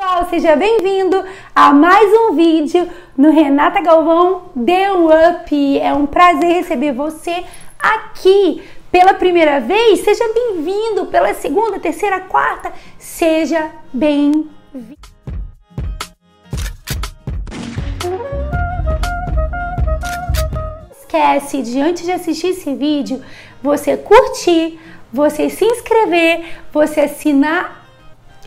Pessoal, seja bem-vindo a mais um vídeo no Renata Galvão Deu Up. É um prazer receber você aqui pela primeira vez. Seja bem-vindo pela segunda, terceira, quarta. Seja bem-vindo. Não esquece de, antes de assistir esse vídeo, você curtir, você se inscrever, você assinar.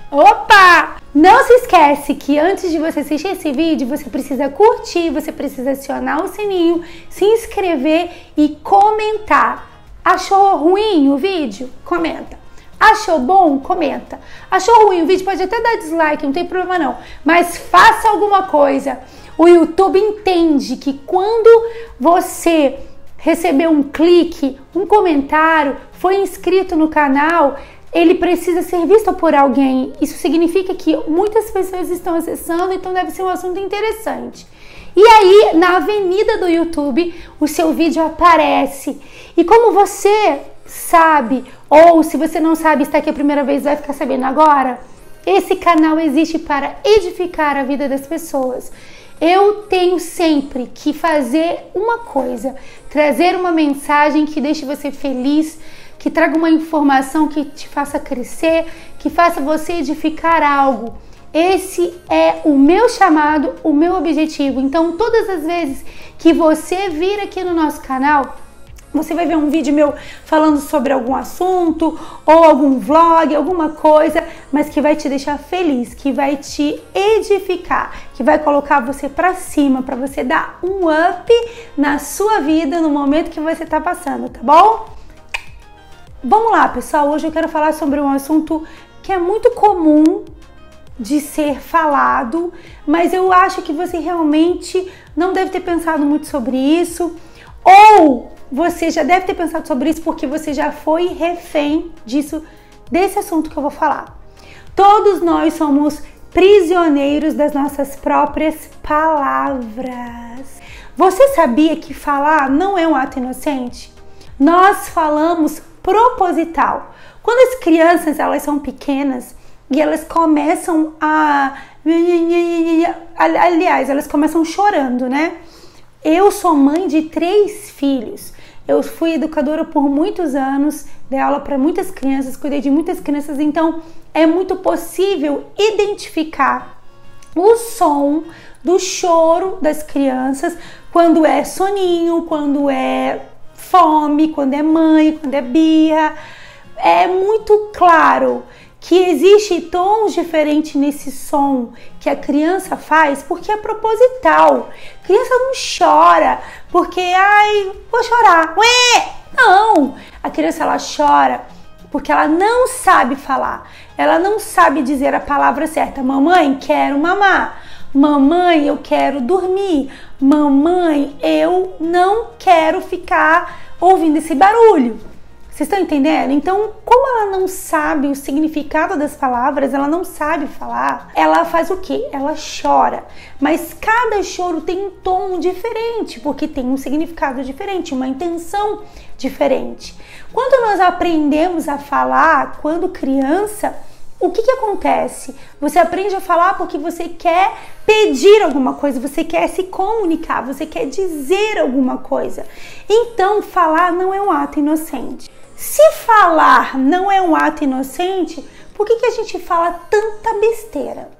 Opa! Não se esquece que antes de você assistir esse vídeo, você precisa curtir, você precisa acionar o sininho, se inscrever e comentar. Achou ruim o vídeo? Comenta. Achou bom? Comenta. Achou ruim o vídeo? Pode até dar dislike, não tem problema não. Mas faça alguma coisa. O YouTube entende que quando você receber um clique, um comentário, foi inscrito no canal, ele precisa ser visto por alguém. Isso significa que muitas pessoas estão acessando, então deve ser um assunto interessante. E aí, na avenida do YouTube, o seu vídeo aparece. E como você sabe, ou se você não sabe, está aqui a primeira vez, vai ficar sabendo agora, esse canal existe para edificar a vida das pessoas. Eu tenho sempre que fazer uma coisa, trazer uma mensagem que deixe você feliz, que traga uma informação que te faça crescer, que faça você edificar algo. Esse é o meu chamado, o meu objetivo. Então, todas as vezes que você vir aqui no nosso canal, você vai ver um vídeo meu falando sobre algum assunto, ou algum vlog, alguma coisa, mas que vai te deixar feliz, que vai te edificar, que vai colocar você pra cima, pra você dar um up na sua vida, no momento que você tá passando, tá bom? Vamos lá, pessoal, hoje eu quero falar sobre um assunto que é muito comum de ser falado, mas eu acho que você realmente não deve ter pensado muito sobre isso, ou você já deve ter pensado sobre isso porque você já foi refém disso, desse assunto que eu vou falar. Todos nós somos prisioneiros das nossas próprias palavras. Você sabia que falar não é um ato inocente? Nós falamos proposital. Quando as crianças elas são pequenas e elas começam a... Aliás, elas começam chorando, né? Eu sou mãe de 3 filhos. Eu fui educadora por muitos anos, dei aula para muitas crianças, cuidei de muitas crianças, então é muito possível identificar o som do choro das crianças quando é soninho, quando é fome, quando é mãe, quando é birra. É muito claro que existe tons diferentes nesse som que a criança faz porque é proposital. A criança não chora porque, ai, vou chorar. Ué! Não! A criança, ela chora porque ela não sabe falar. Ela não sabe dizer a palavra certa. Mamãe, quero mamar. Mamãe, eu quero dormir. Mamãe, eu não quero ficar ouvindo esse barulho. Vocês estão entendendo? Então, como ela não sabe o significado das palavras, ela não sabe falar, ela faz o quê? Ela chora. Mas cada choro tem um tom diferente, porque tem um significado diferente, uma intenção diferente. Quando nós aprendemos a falar, quando criança, o que que acontece? Você aprende a falar porque você quer pedir alguma coisa, você quer se comunicar, você quer dizer alguma coisa. Então, falar não é um ato inocente. Se falar não é um ato inocente, por que que a gente fala tanta besteira?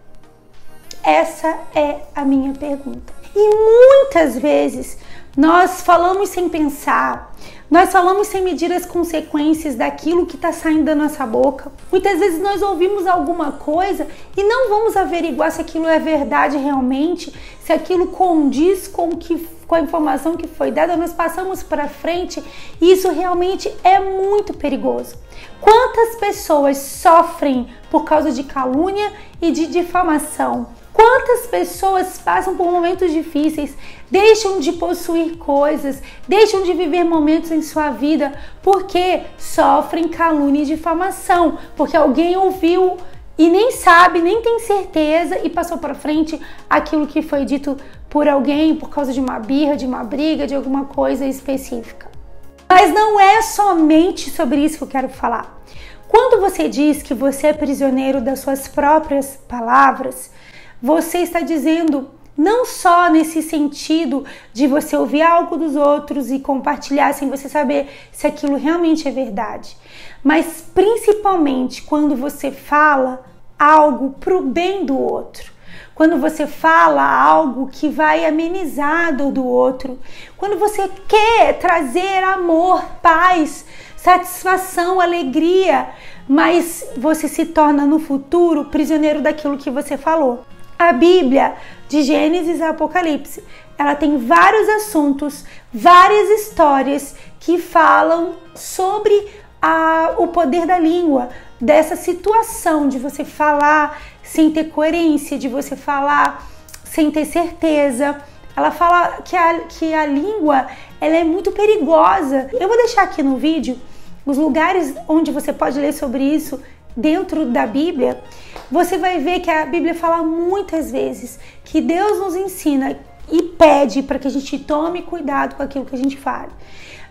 Essa é a minha pergunta. E muitas vezes nós falamos sem pensar, nós falamos sem medir as consequências daquilo que está saindo da nossa boca. Muitas vezes nós ouvimos alguma coisa e não vamos averiguar se aquilo é verdade realmente, se aquilo condiz com a informação que foi dada, nós passamos para frente e isso realmente é muito perigoso. Quantas pessoas sofrem por causa de calúnia e de difamação? Quantas pessoas passam por momentos difíceis, deixam de possuir coisas, deixam de viver momentos em sua vida porque sofrem calúnia e difamação, porque alguém ouviu e nem sabe, nem tem certeza e passou para frente aquilo que foi dito por alguém por causa de uma birra, de uma briga, de alguma coisa específica. Mas não é somente sobre isso que eu quero falar. Quando você diz que você é prisioneiro das suas próprias palavras, você está dizendo não só nesse sentido de você ouvir algo dos outros e compartilhar sem você saber se aquilo realmente é verdade, mas principalmente quando você fala algo para o bem do outro, quando você fala algo que vai amenizar do outro, quando você quer trazer amor, paz, satisfação, alegria, mas você se torna no futuro prisioneiro daquilo que você falou. A Bíblia, de Gênesis a Apocalipse, ela tem vários assuntos, várias histórias que falam sobre o poder da língua, dessa situação de você falar sem ter coerência, de você falar sem ter certeza. Ela fala que a língua ela é muito perigosa. Eu vou deixar aqui no vídeo os lugares onde você pode ler sobre isso dentro da Bíblia. Você vai ver que a Bíblia fala muitas vezes que Deus nos ensina e pede para que a gente tome cuidado com aquilo que a gente fala.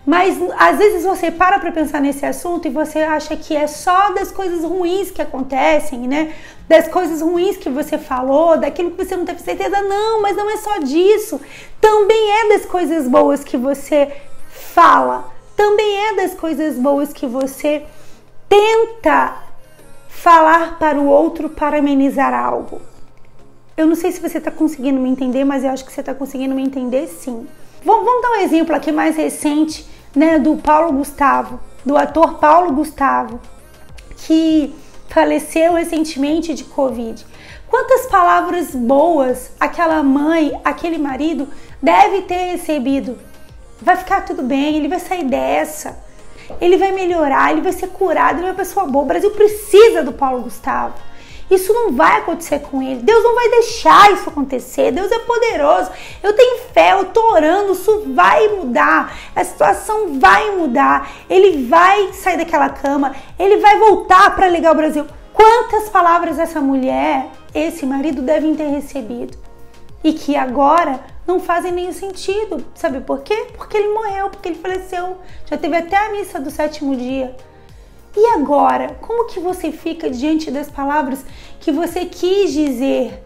Mas às vezes você para pensar nesse assunto e você acha que é só das coisas ruins que acontecem, né? Das coisas ruins que você falou, daquilo que você não teve certeza. Não, mas não é só disso. Também é das coisas boas que você fala. Também é das coisas boas que você tenta falar para o outro para amenizar algo. Eu não sei se você está conseguindo me entender, mas eu acho que você está conseguindo me entender sim. Vamos dar um exemplo aqui mais recente, né, do Paulo Gustavo, do ator Paulo Gustavo, que faleceu recentemente de Covid. Quantas palavras boas aquela mãe, aquele marido deve ter recebido? Vai ficar tudo bem, ele vai sair dessa. Ele vai melhorar, ele vai ser curado, ele é uma pessoa boa. O Brasil precisa do Paulo Gustavo. Isso não vai acontecer com ele. Deus não vai deixar isso acontecer. Deus é poderoso. Eu tenho fé, eu tô orando. Isso vai mudar. A situação vai mudar. Ele vai sair daquela cama. Ele vai voltar para ligar o Brasil. Quantas palavras essa mulher, esse marido devem ter recebido? E que agora não fazem nenhum sentido, sabe por quê? Porque ele morreu, porque ele faleceu, já teve até a missa do 7º dia. E agora, como que você fica diante das palavras que você quis dizer,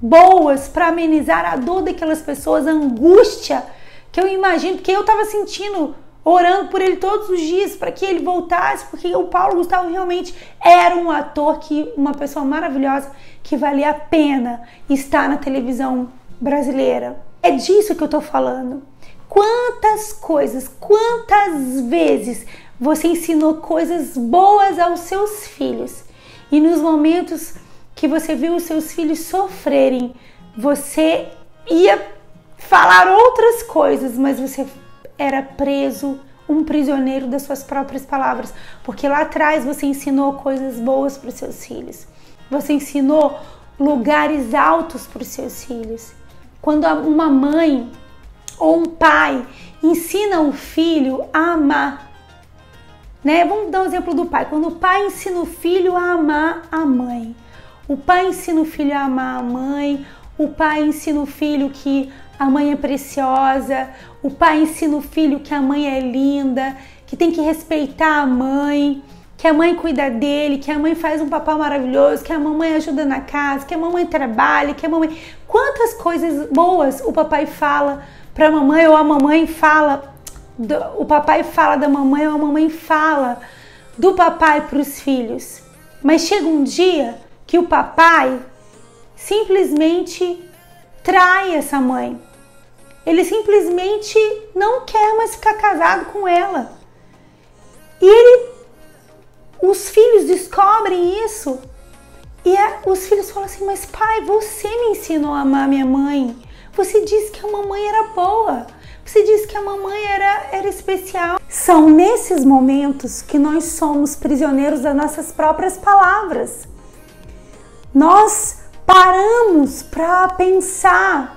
boas, para amenizar a dor daquelas pessoas, a angústia que eu imagino, que eu estava sentindo, orando por ele todos os dias, para que ele voltasse, porque o Paulo Gustavo realmente era um ator, que uma pessoa maravilhosa, que valia a pena estar na televisão brasileira. É disso que eu tô falando. Quantas coisas, quantas vezes você ensinou coisas boas aos seus filhos e nos momentos que você viu os seus filhos sofrerem, você ia falar outras coisas, mas você era preso, um prisioneiro das suas próprias palavras, porque lá atrás você ensinou coisas boas para os seus filhos. Você ensinou lugares altos para os seus filhos. Quando uma mãe ou um pai ensina um filho a amar, né? Vamos dar um exemplo do pai. Quando o pai ensina o filho a amar a mãe, o pai ensina o filho a amar a mãe, o pai ensina o filho que a mãe é preciosa, o pai ensina o filho que a mãe é linda, que tem que respeitar a mãe, que a mãe cuida dele, que a mãe faz um papel maravilhoso, que a mamãe ajuda na casa, que a mamãe trabalha, que a mamãe... Quantas coisas boas o papai fala pra mamãe, ou a mamãe fala... O papai fala da mamãe, ou a mamãe fala do papai pros filhos. Mas chega um dia que o papai simplesmente trai essa mãe. Ele simplesmente não quer mais ficar casado com ela. E ele... Os filhos descobrem isso e os filhos falam assim, mas pai, você me ensinou a amar minha mãe, você disse que a mamãe era boa, você disse que a mamãe era especial. São nesses momentos que nós somos prisioneiros das nossas próprias palavras. Nós paramos para pensar,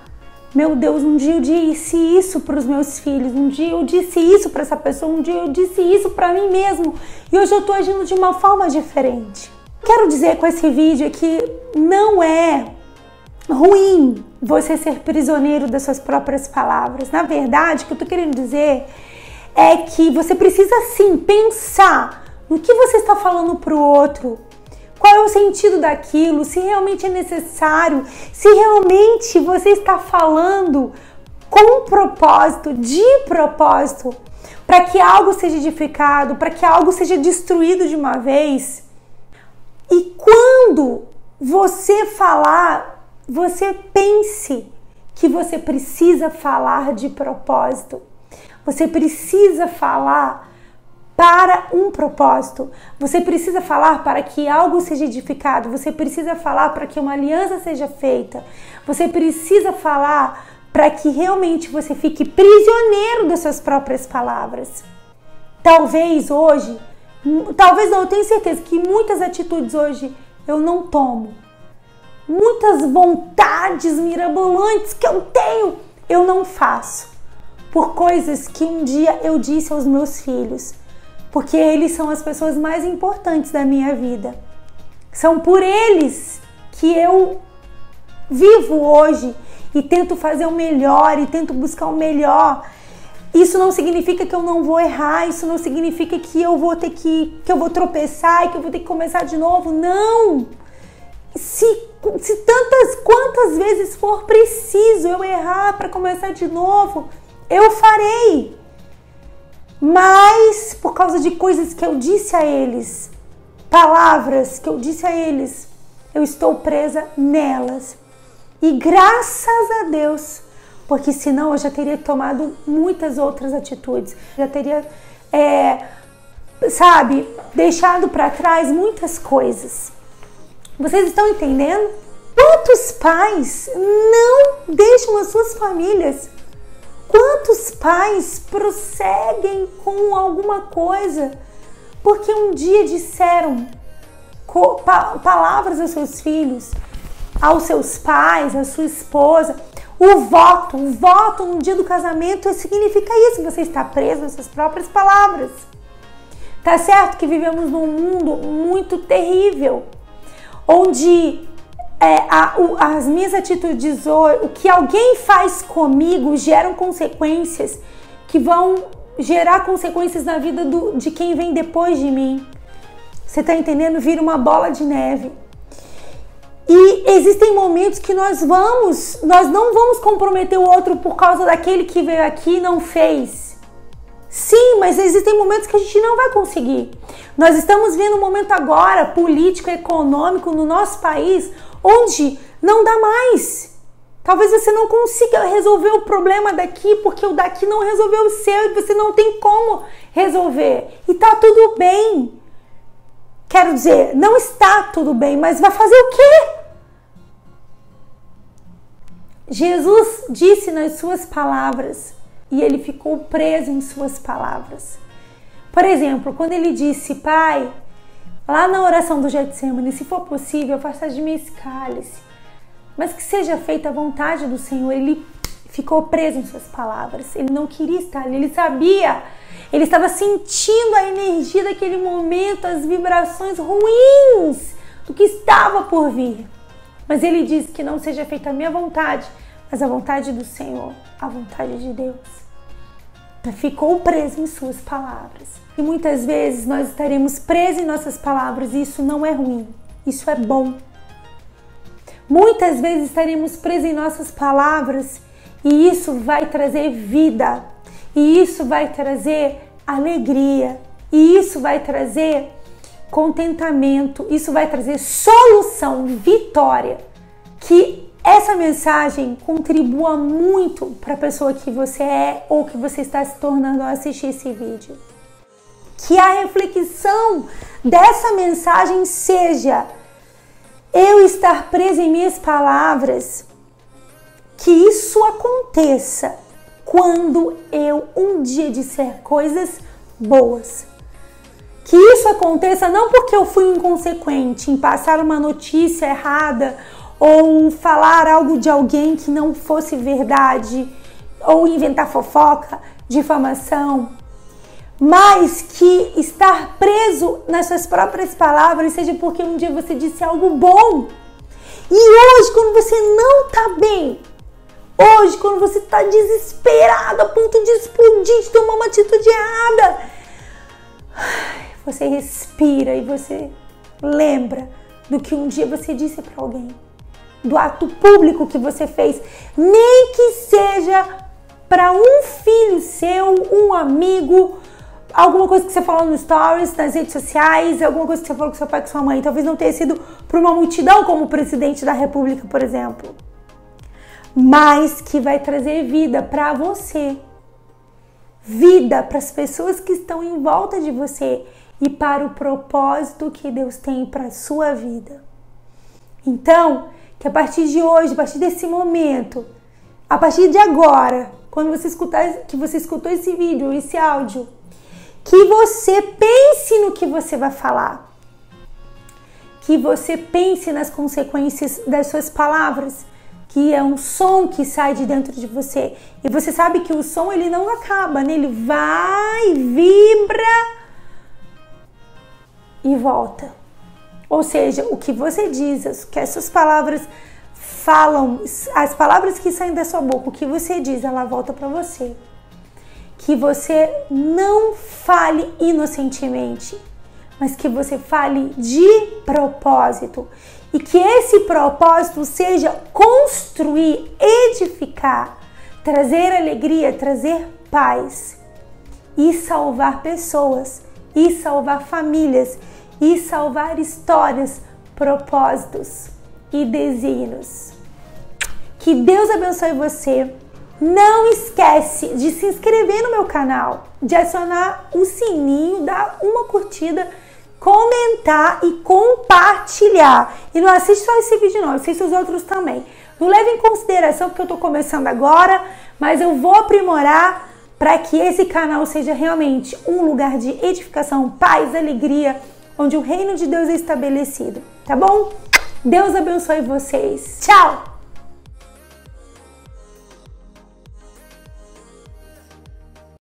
meu Deus, um dia eu disse isso para os meus filhos, um dia eu disse isso para essa pessoa, um dia eu disse isso para mim mesmo e hoje eu estou agindo de uma forma diferente. Quero dizer com esse vídeo que não é ruim você ser prisioneiro das suas próprias palavras. Na verdade, o que eu estou querendo dizer é que você precisa sim pensar no que você está falando para o outro. Qual é o sentido daquilo, se realmente é necessário, se realmente você está falando com propósito, de propósito, para que algo seja edificado, para que algo seja destruído de uma vez. E quando você falar, você pense que você precisa falar de propósito. Você precisa falar para um propósito. Você precisa falar para que algo seja edificado. Você precisa falar para que uma aliança seja feita. Você precisa falar para que realmente você fique prisioneiro das suas próprias palavras. Talvez hoje, talvez não, eu tenho certeza que muitas atitudes hoje eu não tomo. Muitas vontades mirabolantes que eu tenho, eu não faço. Por coisas que um dia eu disse aos meus filhos. Porque eles são as pessoas mais importantes da minha vida. São por eles que eu vivo hoje e tento fazer o melhor e tento buscar o melhor. Isso não significa que eu não vou errar, isso não significa que eu vou ter que eu vou tropeçar e que eu vou ter que começar de novo. Não! Se quantas vezes for preciso eu errar para começar de novo, eu farei. Mas por causa de coisas que eu disse a eles, palavras que eu disse a eles, eu estou presa nelas. E graças a Deus, porque senão eu já teria tomado muitas outras atitudes, já teria, deixado para trás muitas coisas. Vocês estão entendendo? Quantos pais não deixam as suas famílias? Quantos pais prosseguem com alguma coisa porque um dia disseram palavras aos seus filhos, aos seus pais, à sua esposa? O voto no dia do casamento significa isso, você está preso nas suas próprias palavras. Tá certo que vivemos num mundo muito terrível, onde as minhas atitudes, o que alguém faz comigo, geram consequências que vão gerar consequências na vida de quem vem depois de mim. Você tá entendendo? Vira uma bola de neve. E existem momentos que nós não vamos comprometer o outro por causa daquele que veio aqui e não fez. Sim, mas existem momentos que a gente não vai conseguir. Nós estamos vendo um momento agora, político, econômico, no nosso país, onde não dá mais. Talvez você não consiga resolver o problema daqui, porque o daqui não resolveu o seu e você não tem como resolver. E tá tudo bem. Quero dizer, não está tudo bem, mas vai fazer o quê? Jesus disse nas suas palavras e ele ficou preso em suas palavras. Por exemplo, quando ele disse, Pai, lá na oração do Getsêmani, se for possível, afasta de mim esse cálice, mas que seja feita a vontade do Senhor. Ele ficou preso em suas palavras, ele não queria estar ali, ele sabia, ele estava sentindo a energia daquele momento, as vibrações ruins do que estava por vir. Mas ele disse que não seja feita a minha vontade, mas a vontade do Senhor, a vontade de Deus. Ficou preso em suas palavras. E muitas vezes nós estaremos presos em nossas palavras e isso não é ruim, isso é bom. Muitas vezes estaremos presos em nossas palavras e isso vai trazer vida, e isso vai trazer alegria, e isso vai trazer contentamento, isso vai trazer solução, vitória. Que essa mensagem contribua muito para a pessoa que você é ou que você está se tornando ao assistir esse vídeo. Que a reflexão dessa mensagem seja: eu estar preso em minhas palavras, que isso aconteça quando eu um dia disser coisas boas. Que isso aconteça não porque eu fui inconsequente em passar uma notícia errada ou falar algo de alguém que não fosse verdade ou inventar fofoca, difamação, mas que estar preso nas suas próprias palavras seja porque um dia você disse algo bom. E hoje, quando você não tá bem, Hoje, quando você está desesperado, a ponto de explodir, de tomar uma atitude errada, você respira e você lembra do que um dia você disse para alguém, do ato público que você fez, nem que seja para um filho seu, um amigo, alguma coisa que você falou nos stories, nas redes sociais, alguma coisa que você falou com seu pai, com sua mãe. Talvez não tenha sido para uma multidão como o presidente da República, por exemplo, mas que vai trazer vida para você, vida para as pessoas que estão em volta de você e para o propósito que Deus tem para a sua vida. Então, que a partir de hoje, a partir desse momento, a partir de agora, quando você escutar, que você escutou esse vídeo, esse áudio, que você pense no que você vai falar, que você pense nas consequências das suas palavras, que é um som que sai de dentro de você. E você sabe que o som, ele não acaba, né? Ele vai, vibra e volta. Ou seja, o que você diz, o que as suas palavras falam, as palavras que saem da sua boca, o que você diz, ela volta para você. Que você não fale inocentemente, mas que você fale de propósito. E que esse propósito seja construir, edificar, trazer alegria, trazer paz e salvar pessoas, e salvar famílias, e salvar histórias, propósitos e desígnios. Que Deus abençoe você. Não esquece de se inscrever no meu canal, de acionar o sininho, dar uma curtida, comentar e compartilhar. E não assiste só esse vídeo não, assiste os outros também. Não leve em consideração porque eu estou começando agora, mas eu vou aprimorar para que esse canal seja realmente um lugar de edificação, paz, alegria, onde o reino de Deus é estabelecido, tá bom? Deus abençoe vocês. Tchau!